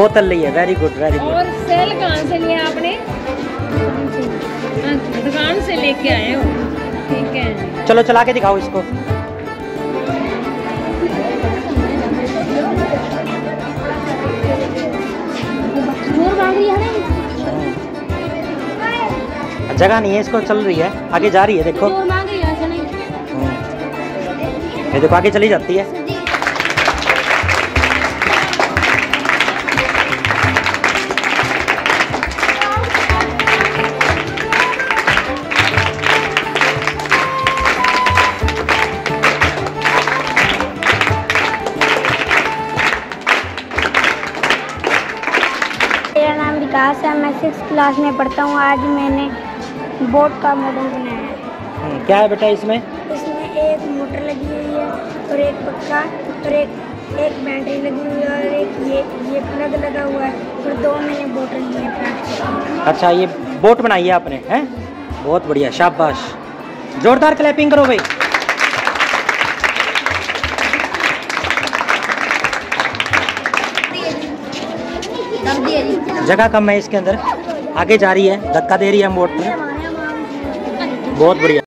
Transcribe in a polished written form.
बोतल ली है, वेरी गुड वेरी गुड। और सेल कहाँ से लिया आपने? दुकान से लेके आए हो, ठीक है। चलो चला के दिखाओ इसको। जगह नहीं है, इसको चल रही है, आगे जा रही है, देखो ये देखो आगे चली जाती है। मेरा नाम विकास है, मैं 6th क्लास में पढ़ता हूँ। आज मैंने बोट का मॉडल बनाया है। क्या है बेटा इसमें? इसमें एक मोटर लगी हुई है और एक पक्का और एक बैटरी लगी हुई है और एक ये प्लग लगा हुआ है और 2 मैंने बोट लिए हैं। अच्छा, ये बोट बनाई है आपने, हैं? बहुत बढ़िया, शाबाश, जोरदार क्लैपिंग करो भाई। जगह कम है इसके अंदर, आगे जा रही है, धक्का दे रही है हम बोट में, बहुत बढ़िया।